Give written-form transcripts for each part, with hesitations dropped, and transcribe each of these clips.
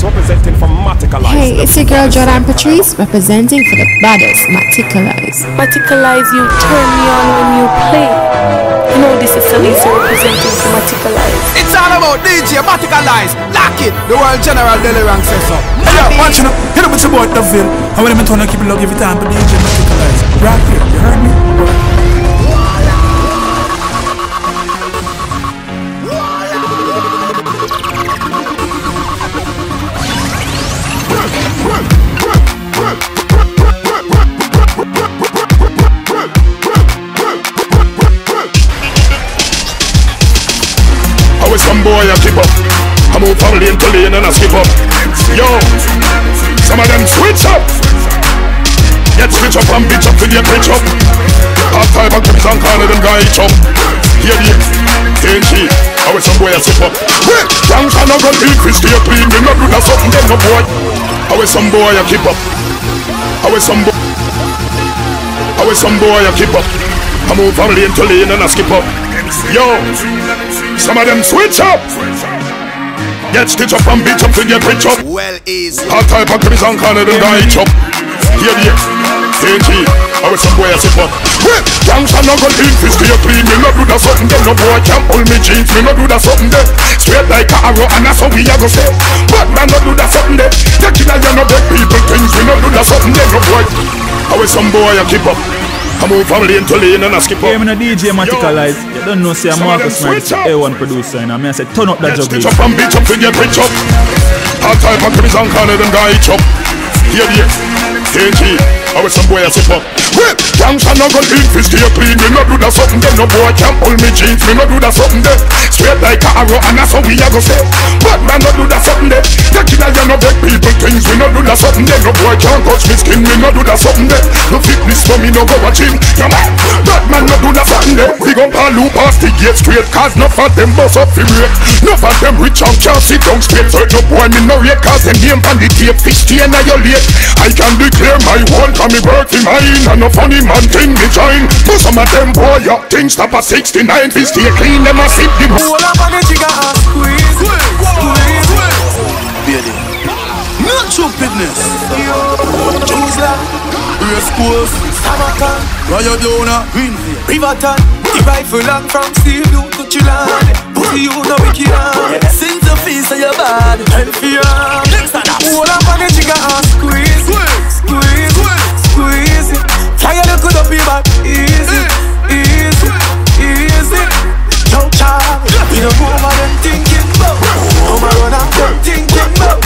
Patrice representing for Maticalise. Hey, it's your girl Jordan Patrice representing for the baddest Maticalise. Maticalise, you turn me on when you play. You know this is Salisa representing for Maticalise. It's all about DJ Maticalise. Lock it. The world general Delirang says so. Yeah, watch it. Hit up with your boy Devin. I want him to know keep love every time, but DJ Maticalise. Right here, you heard me? Some boy I keep up, I move from lane to lane and I skip up. Yo, some of them switch up. Get switch up and bitch up till you pitch up. Half time back to this and corner them guy each up. Hear the KG, I was some boy I skip up. Tank and I got ill Christy a clean, we not do that something them no boy. I was some boy I keep up. I was some boy I keep up. I move from lane to lane and I skip up. Yo, some of them switch up. Get stitch up and beat up till get rich up. Well, easy. Hard type of Chris and Connor and die each up. Here, yeah, KG, I was some boy I sip up. Wait, gangs are not gonna eat fish to your clean. Me not do that something there. No boy can't hold me jeans. Me not do that something there. Straight like a arrow and that's how we are gonna say. But man not do that something there. Taking a young of the people things. Me not do that something there. No boy, I was some boy I keep up. I move from lane to lane and I skip up. Yeah, I'm a DJ Maticalise. You don't know, say I'm Marcus A1 producer, and I said turn up that job. Stitch up and beat up till you pitch up. Hard time for Chris and Connor, them guy each up. Here, yeah, KG, I was some boy I sip up. Whip, gangs are not gonna eat fish to your clean. Me not do that something there. No boy can't hold me jeans. Me not do that something there. Straight like a arrow and that's how we are gonna say. But man not do that something there. Taking a young of the people things. We not do that something there. No boy can't touch me skin. Me not do that something there. No fitness for me, no go a gym. That man not do that something there. We gon' palu past the gate straight. Cause no for them boss up the rate. No for them rich and can't sit down straight. So no boy me no rate. Cause the name on the tape fish to and I your late. I can declare my one from me work in mine. And no funny man thing me join. To some of them boy up things stop at 69. Fish to clean them a sip the roll up on the jigger and squeeze. Baby, not your business. Choose that. Race course, Sabaton, Royal Dona, Riverton. The rifle and from steel you to Chiland. Pussy you no wicked hand. Since the feast of your bad, healthy arm. Roll up on the jigger and squeeze. Squeeze, squeeze. Try a look up your back. Easy, easy, easy. Don't try. We don't move on them thinking about. Come on, run out them thinking about.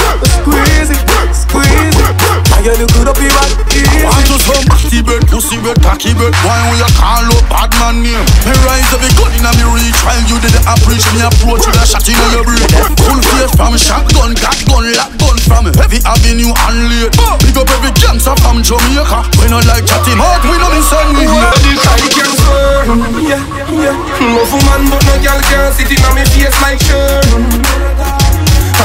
Squeeze it, squeeze it. Now you look good up your back. I want you some batty bird, pussy bird, tacky bird. Why will you call up bad man name? Me rise up a gun in a me reach. While you did the approach, me approach with a shot in your brain. Full face from shotgun, got gun, lock gun from every avenue and late. Pick up every gangster from Jamaica. We not like chatting out, we not insane. We know this I can serve. Yeah, yeah. Love a man but no girl can't sit in my face like sure.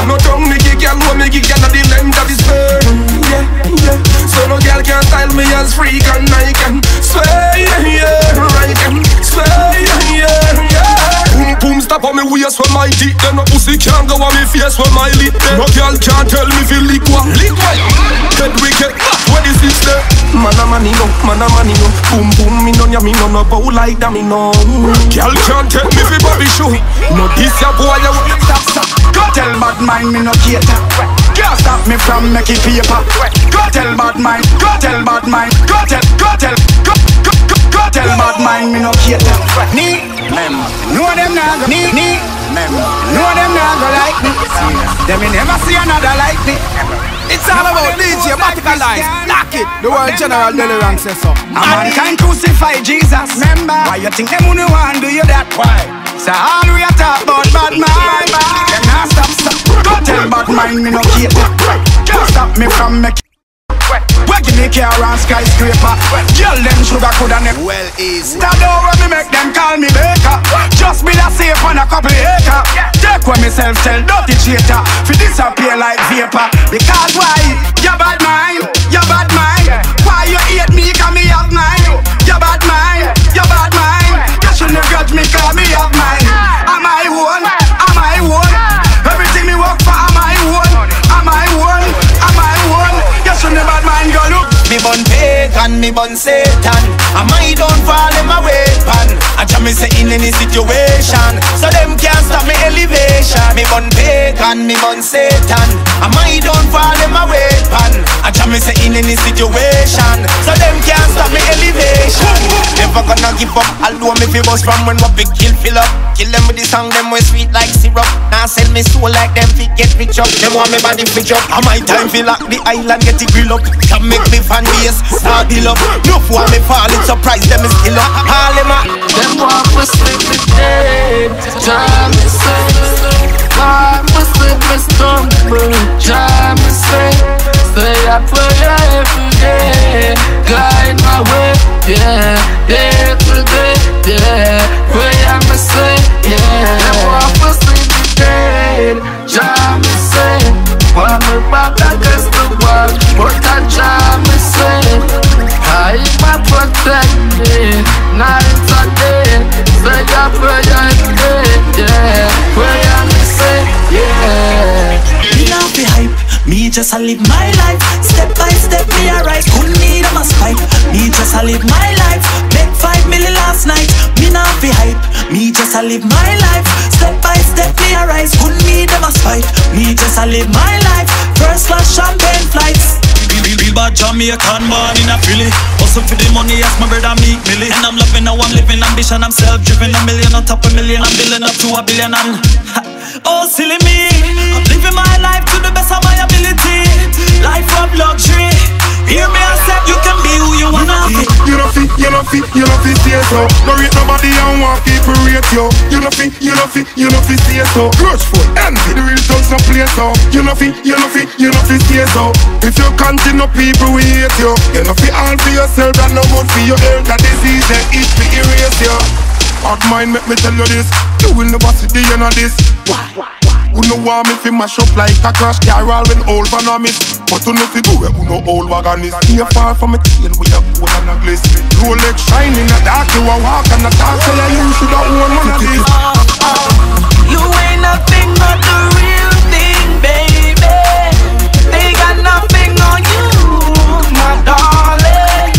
I no tongue me kick girl, no me kick girl at the length of his burn. Yeah, yeah. So no girl can't style me as freak and I can swear, yeah, I can swear, yeah, yeah. Boom, boom, stop on me waist when my dick then. No pussy can't go on me face when my lip then. No girl can't tell me if you lick what. Lick what? Head wicked, what is this there? Man a money no. Boom, boom, me none ya, me none no bow like that, me no. Girl can't tell me if you bobby shoe. No this ya boy, ya what? Stop, stop. Go tell bad mind me no cater. Girl stop me from making paper. Go tell bad mind, go tell bad mind. Go tell bad mind, me no cater. Me, no them naga, me, no them naga like me. Them me never see another like me. It's all about DJ Maticalise, knock it. The world general Delirang says so. A man can crucify Jesus, remember. Why you think them who want do you that? Why? So all we are talk about bad mind. Them not stop. Go tell bad mind, me no cater. Can't stop me from making. Wagging me care around skyscraper. Girl them sugar coulda never. Well easy. Stand over me make them call me baker. Just be that safe on a couple acre. Take what myself tell dirty cheater. Fi disappear like vapor. Because why? You bad mind, you bad mind. Why you hate me cause me have mine? You bad mind, you bad mind. You shouldn't grudge me cause me have mine. I'm my own, I'm my own. Everything me work for I'm my own, I'm my own. Jamaican, me born Satan. I might don't fall in my weapon. I jam me say in any situation, so them can't stop me elevation. Me born pagan, me born Satan. I might don't fall in my weapon. I jam me say in any situation, so them can't stop me elevation. Never gonna give up. I'll do me fi bust from when what big kill fill up. Kill them with the song, them way sweet like syrup. Now sell me soul like them fi get rich up. Them want me body rich up. I my time fi lock the island, get it grill up. Can make me fan base start deal up. No for me fall, it's surprise them is still up. All them a them want for sleep with dead. Time is safe. Time for sleep is stumble. Time is safe. Say I pray every day. Guide my way. Yeah, every day. Yeah, pray I must say. Yeah, them want for sleep with dead. Time is safe. When we back against the wall, but I jam is safe. I might protect me, night and day. Say a prayer every day, yeah. Prayer is safe, yeah. Me not be hype, me just a live my life. Step by step me a rise, couldn't need a must fight. Me just a live my life, make 5 million last night. Me not be hype, me just a live my life. Step by step me a rise, couldn't need a must fight. Me just a live my life, first class champagne flights. Real bad Jamaican born in a Philly. Hustle for the money as my brother Meek Millie. And I'm loving how I'm living, ambition I'm self-driven. A million on top of a million, I'm building up to a billion. And oh silly me, I'm living my life to the best of my ability. Life of luxury, hear me I said you can be who you wanna be. You don't fit, you don't fit, you don't fit, yes so. No rate nobody and want people rate yo. You don't fit, you don't fit, you don't fit, yes so. Grudgeful, envy, the real tongues don't play so. You don't fit, you don't fit, you don't fit, yes so. If you continue people we hate you. You don't fit all for yourself and no good for your health. That disease that is to erase you. Hard mind make me tell you this. You will never see the end of this. Why? Who no want me fi mash up like a crash car all when old van a miss. But who no fi do it, who no old wagon is. Here far from a tail with a gold and a gliss. Rolex shine in the dark, you a walk and a talk. Tell you should have own one of these. You ain't nothing but the real thing, baby. They got nothing on you, my darling.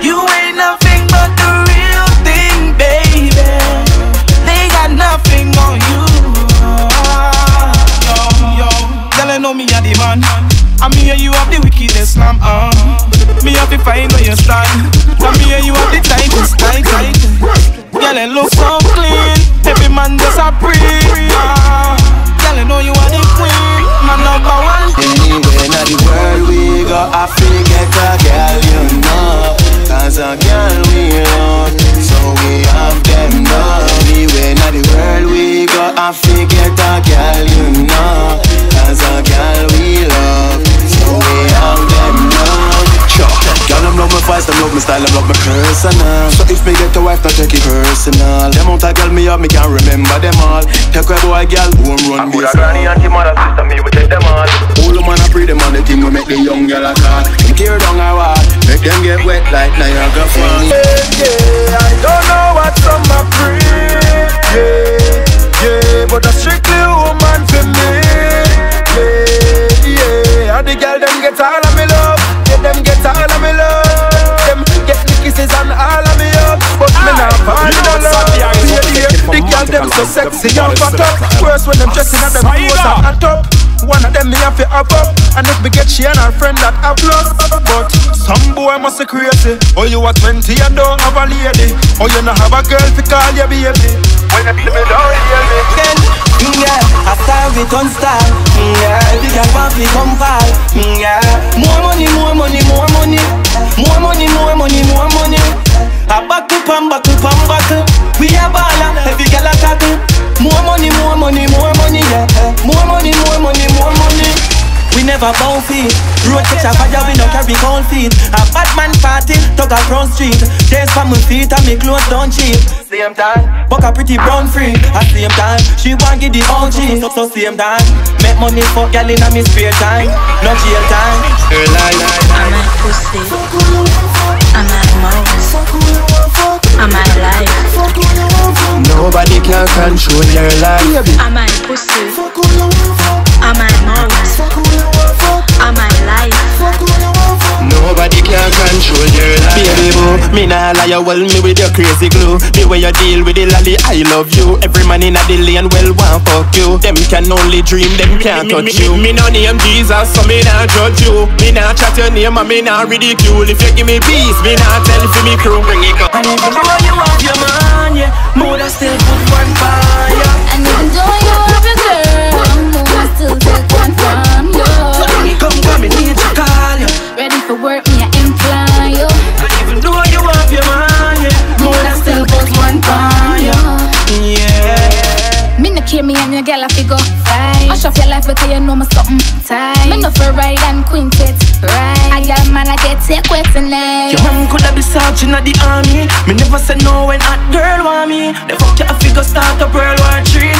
You ain't nothing but the real thing, baby. They got nothing on you. Know me a the man, and me and you have the wickedness slam on. Me have to find where you stand, and me and you have the tightest tight. Girl, it looks so clean. Every man just a pre. Girl, I know you are the queen, my number one. Anywhere in the world we go, I feel get a girl you know, 'cause a girl we love, so we have them now. Anywhere in the world we go, I feel get a girl you know. As a girl we love, so we have them love. Girl, them love my voice, them love my style, them love my personal. So if me get a wife, don't take it personal. Them out a girl me up, me can't remember them all. Take a boy, girl, who run me. I coulda granny and him mother, sister, me we take them all. All the man a pray them on the thing we make the young girl a call. Tear down her wall, make them get wet like Niagara Falls. Yeah, I don't know what's on my brain. Yeah, but a strictly woman for me. Yeah, and the girl them get all of me love. Yeah, them get all of me love. Them get the kisses and all of me up. But me not fall in love. The girl them so sexy and fat up. Worse when them dressing and them clothes are at top. One of them me have to up up. And if me get she and her friend that have lost. But some boy must be crazy. Oh you are 20 and don't have a lady. Oh you not have a girl to call your baby. When you feel me down hear me. Then yeah, after we don't stop. Yeah, we can pop, we come fall. Yeah, more money, more money, more money. More money, more money, more money. I buckle, pam, buckle, pam, buckle. We are baller, every girl a tackle. More money, more money, more money. Yeah, more money, more money, more money. We never bow feet. Road catch a fire, we no carry cold feet. A Batman party, tug a brown street. Dance for my feet and me clothes don't cheap. Same time, buck a pretty brown freak. At same time, she want give the OG. So same time, make money for gal in a me spare time. No jail time. I'm at pussy. I'm at mouth. I'm at life. Nobody can control your life. I'm at pussy. I'm at mouth. I'm at life. Nobody can control your Me nah lie, you well me with your crazy glue. The way you deal with the lolly, I love you. Every man in a the lane well want fuck you. Them can only dream, them can't touch you. Me no name Jesus, so me nah judge you. Me nah chat your name and me nah ridicule. If you give me peace, me nah tell for me crew. Bring it up. And even though you have your man, yeah, mother still put one fire. And even though you have your girl, mother still take one from you. Come, me need to call you. Ready for work, me I imply you. And even though you have your man, yeah, mother still put one from you. Yeah. Me no care, me and your girl I figure fight. I shove your life because you know me something tight. Me no for ride and quintet. Right. I got man, I get take wet tonight. Your mom coulda be sergeant at the army. Me never said no when hot girl want me. They fuck you a figure start up World War III.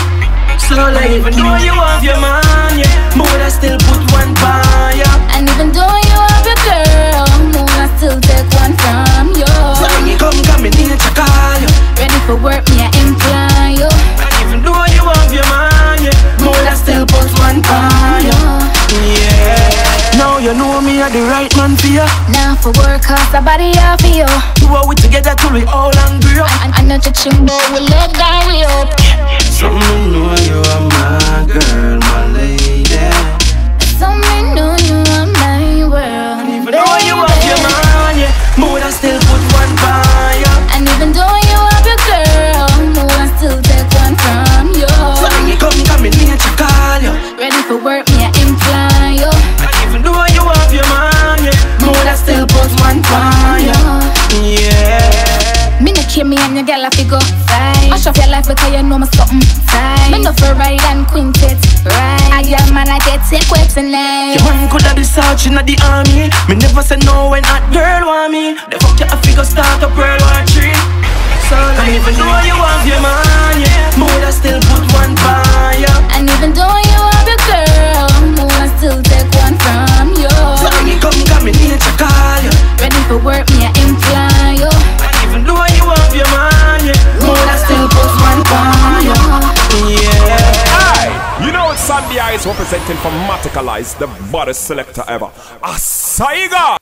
So like, and even though you have your man, yeah, mother still put one by ya. And even though you have your girl, mother still take one from you. So come, me need to call you. Ready for work, me I imply you. And even though you have your man, yeah, mother still put one by ya. Yeah. Now you know me, I'm the right man for you. Now for work, cause the body I feel. Do what we together till we all angry up. I know that you know we love that we up. Some men know you are my girl, my lady. Some men know you are my world. And even though you have your man, yeah, mother still put one by you. And even though you have your girl, mother still take one from you. So when you come in here to call you. Ready for work, me I imply you. Still put one fire. Yeah. Me no care, me and your girl I figure fight. I shove your life because you know me something tight. Me no for ride and quintet. Right. I got man, I get take wet tonight. Your man coulda be sergeant at the army. Me never said no when hot girl want me. They fuck you a figure start up World War III. So and like, even though you have your man, yeah, mother still put one fire. And even though you have your girl, mother still take one from you. So come, me need to call you. Ready for work, me I imply you. And even though you have your man, yeah, mother still puts one for you. Yeah. Hey, you know it's Sandy Eyes representing for Maticalise, the baddest selector ever. Asaiga!